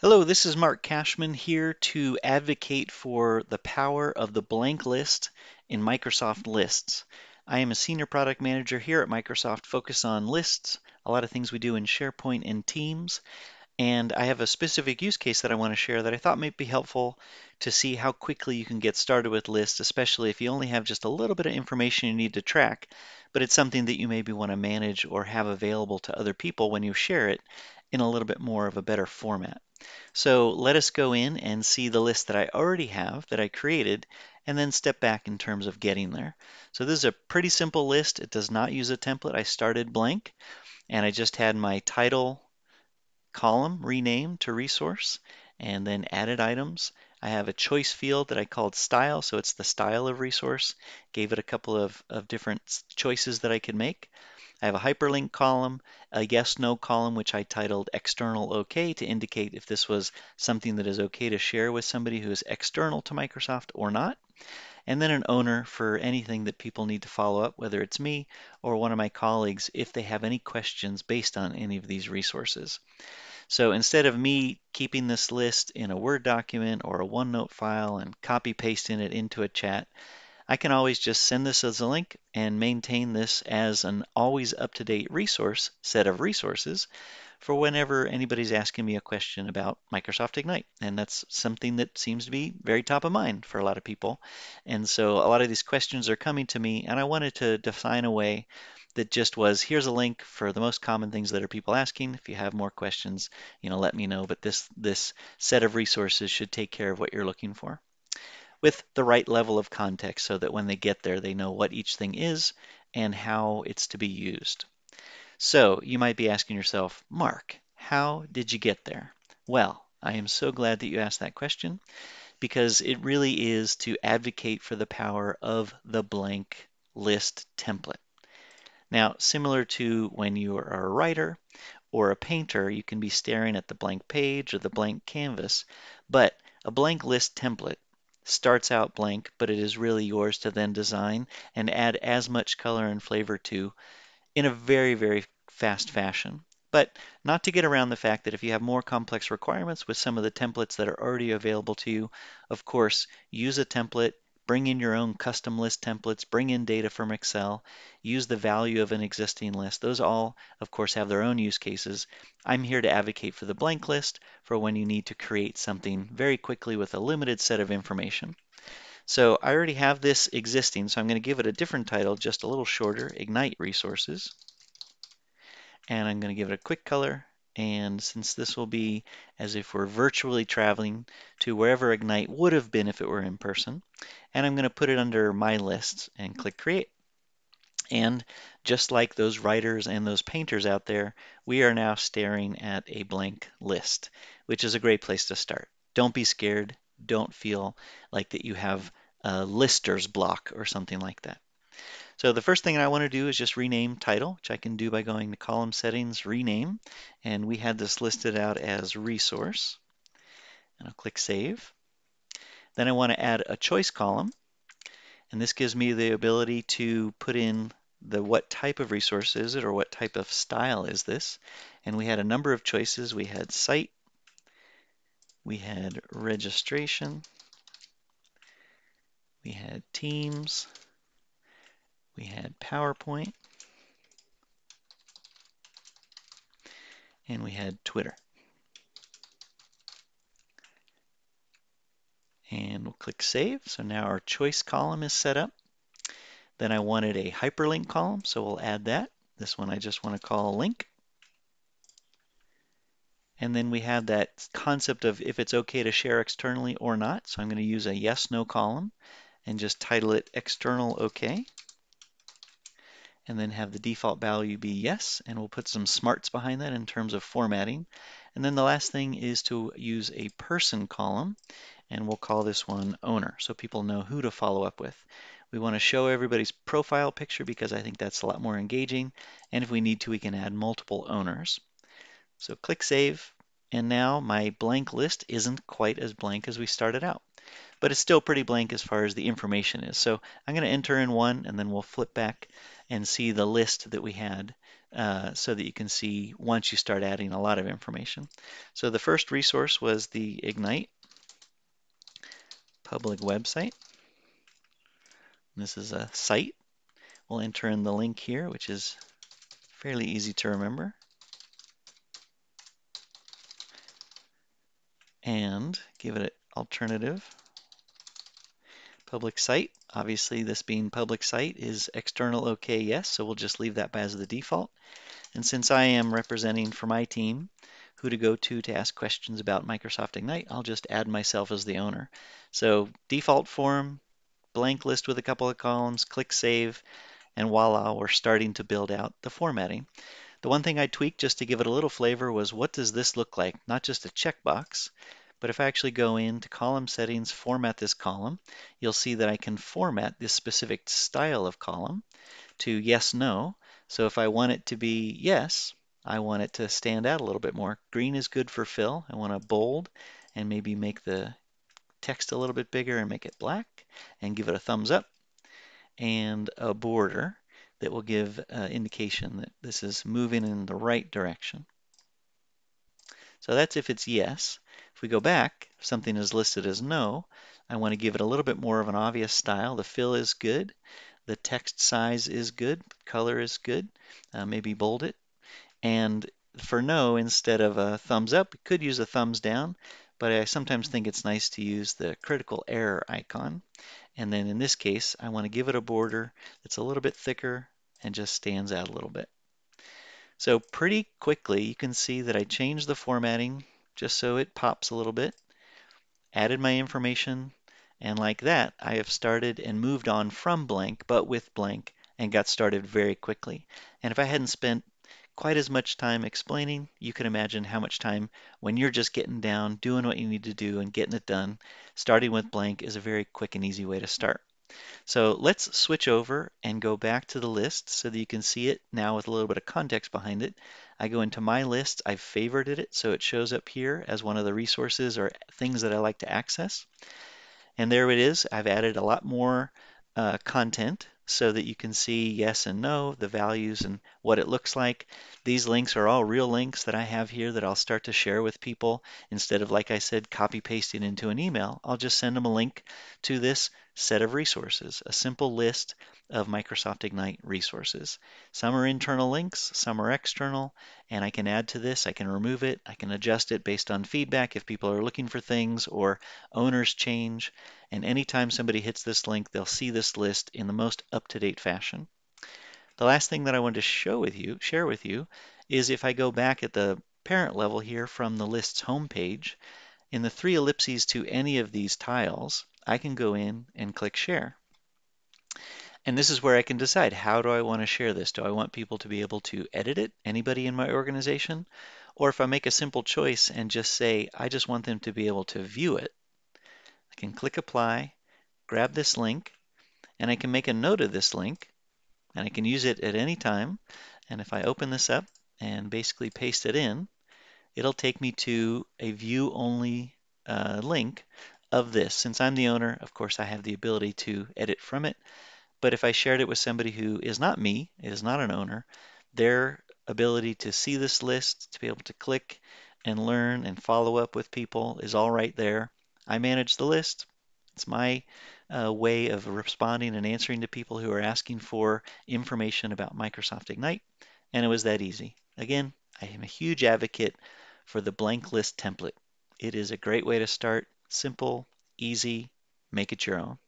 Hello, this is Mark Cashman here to advocate for the power of the blank list in Microsoft Lists. I am a senior product manager here at Microsoft, focused on lists, a lot of things we do in SharePoint and Teams, and I have a specific use case that I want to share that I thought might be helpful to see how quickly you can get started with lists, especially if you only have just a little bit of information you need to track, but it's something that you maybe want to manage or have available to other people when you share it in a little bit more of a better format. So let us go in and see the list that I already have that I created and then step back in terms of getting there. So this is a pretty simple list. It does not use a template. I started blank and I just had my title column renamed to resource and then added items. I have a choice field that I called style, so it's the style of resource. Gave it a couple of different choices that I could make. I have a hyperlink column, a yes/no column, which I titled external OK to indicate if this was something that is okay to share with somebody who is external to Microsoft or not. And then an owner for anything that people need to follow up, whether it's me or one of my colleagues, if they have any questions based on any of these resources. So instead of me keeping this list in a Word document or a OneNote file and copy pasting it into a chat, I can always just send this as a link and maintain this as an always up-to-date resource, set of resources, for whenever anybody's asking me a question about Microsoft Ignite. And that's something that seems to be very top of mind for a lot of people. And so a lot of these questions are coming to me, and I wanted to define a way that just was, here's a link for the most common things that are people asking. If you have more questions, let me know, but this set of resources should take care of what you're looking for, with the right level of context so that when they get there, they know what each thing is and how it's to be used. So you might be asking yourself, Mark, how did you get there? Well, I am so glad that you asked that question, because it really is to advocate for the power of the blank list template. Now, similar to when you are a writer or a painter, you can be staring at the blank page or the blank canvas, but a blank list template starts out blank, but it is really yours to then design and add as much color and flavor to in a very, very fast fashion. But not to get around the fact that if you have more complex requirements with some of the templates that are already available to you, of course, use a template, bring in your own custom list templates, bring in data from Excel, use the value of an existing list. Those all, of course, have their own use cases. I'm here to advocate for the blank list for when you need to create something very quickly with a limited set of information. So I already have this existing, so I'm going to give it a different title, just a little shorter, Ignite Resources. And I'm going to give it a quick color. And since this will be as if we're virtually traveling to wherever Ignite would have been if it were in person, and I'm going to put it under My Lists and click Create. And just like those writers and those painters out there, we are now staring at a blank list, which is a great place to start. Don't be scared. Don't feel like that you have a lister's block or something like that. So the first thing I want to do is just rename title, which I can do by going to column settings, rename, and we had this listed out as resource, and I'll click save. Then I want to add a choice column, and this gives me the ability to put in the what type of resource is it or what type of style is this, and we had a number of choices. We had site, we had registration, we had Teams, we had PowerPoint, and we had Twitter. And we'll click Save. So now our choice column is set up. Then I wanted a hyperlink column, so we'll add that. This one I just want to call link. And then we had that concept of if it's okay to share externally or not. So I'm going to use a yes/no column and just title it external okay. And then have the default value be yes, and we'll put some smarts behind that in terms of formatting. And then the last thing is to use a person column, and we'll call this one owner, so people know who to follow up with. We want to show everybody's profile picture because I think that's a lot more engaging, and if we need to, we can add multiple owners. So click Save, and now my blank list isn't quite as blank as we started out, but it's still pretty blank as far as the information is. So I'm going to enter in one, and then we'll flip back and see the list that we had so that you can see once you start adding a lot of information. So the first resource was the Ignite public website. This is a site. We'll enter in the link here, which is fairly easy to remember. And give it an alternative. Public site, obviously this being public site is external okay, yes, so we'll just leave that as the default. And since I am representing for my team who to go to ask questions about Microsoft Ignite, I'll just add myself as the owner. So default form, blank list with a couple of columns, click save, and voila, we're starting to build out the formatting. The one thing I tweaked just to give it a little flavor was what does this look like? Not just a checkbox, but if I actually go into column settings, format this column, you'll see that I can format this specific style of column to yes, no. So if I want it to be yes, I want it to stand out a little bit more. Green is good for fill. I want to bold and maybe make the text a little bit bigger and make it black and give it a thumbs up and a border that will give indication that this is moving in the right direction. So that's if it's yes. If we go back, if something is listed as no, I want to give it a little bit more of an obvious style. The fill is good, the text size is good, color is good, maybe bold it. And for no, instead of a thumbs up, we could use a thumbs down, but I sometimes think it's nice to use the critical error icon. And then in this case, I want to give it a border that's a little bit thicker and just stands out a little bit. So pretty quickly, you can see that I changed the formatting just so it pops a little bit, added my information, and like that, I have started and moved on from blank, but with blank, and got started very quickly. And if I hadn't spent quite as much time explaining, you can imagine how much time when you're just getting down, doing what you need to do and getting it done, starting with blank is a very quick and easy way to start. So let's switch over and go back to the list so that you can see it now with a little bit of context behind it. I go into my list, I've favorited it so it shows up here as one of the resources or things that I like to access. And there it is, I've added a lot more content so that you can see yes and no, the values and what it looks like. These links are all real links that I have here that I'll start to share with people. Instead of, like I said, copy pasting into an email, I'll just send them a link to this set of resources, a simple list of Microsoft Ignite resources. Some are internal links, some are external, and I can add to this, I can remove it, I can adjust it based on feedback if people are looking for things or owners change. And anytime somebody hits this link, they'll see this list in the most up-to-date fashion. The last thing that I wanted to share with you, is if I go back at the parent level here from the list's homepage, in the three ellipses to any of these tiles, I can go in and click share. And this is where I can decide, how do I want to share this? Do I want people to be able to edit it, anybody in my organization? Or if I make a simple choice and just say, I just want them to be able to view it, I can click apply, grab this link, and I can make a note of this link, and I can use it at any time. And if I open this up and basically paste it in, it'll take me to a view-only link of this. Since I'm the owner, of course, I have the ability to edit from it. But if I shared it with somebody who is not me, is not an owner, their ability to see this list, to be able to click and learn and follow up with people is all right there. I manage the list. It's my way of responding and answering to people who are asking for information about Microsoft Ignite, and it was that easy. Again, I am a huge advocate for the blank list template. It is a great way to start, simple, easy, make it your own.